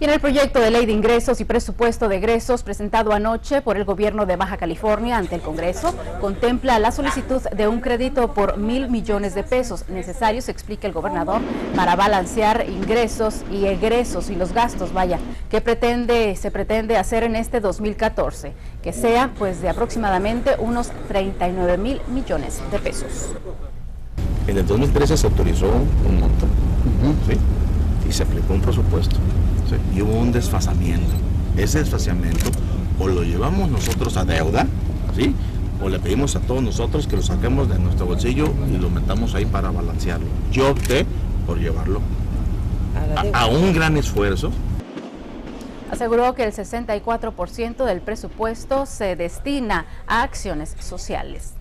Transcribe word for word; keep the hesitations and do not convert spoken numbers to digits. Y en el proyecto de ley de ingresos y presupuesto de egresos presentado anoche por el gobierno de Baja California ante el Congreso, contempla la solicitud de un crédito por mil millones de pesos necesarios, explica el gobernador, para balancear ingresos y egresos y los gastos, vaya, que pretende, se pretende hacer en este dos mil catorce, que sea pues de aproximadamente unos treinta y nueve mil millones de pesos. En el dos mil trece se autorizó un monto, ¿sí? Y se aplicó un presupuesto, ¿sí? Y hubo un desfasamiento. Ese desfasamiento o lo llevamos nosotros a deuda, ¿sí? O le pedimos a todos nosotros que lo saquemos de nuestro bolsillo y lo metamos ahí para balancearlo. Yo opté por llevarlo a, a un gran esfuerzo. Aseguró que el sesenta y cuatro por ciento del presupuesto se destina a acciones sociales.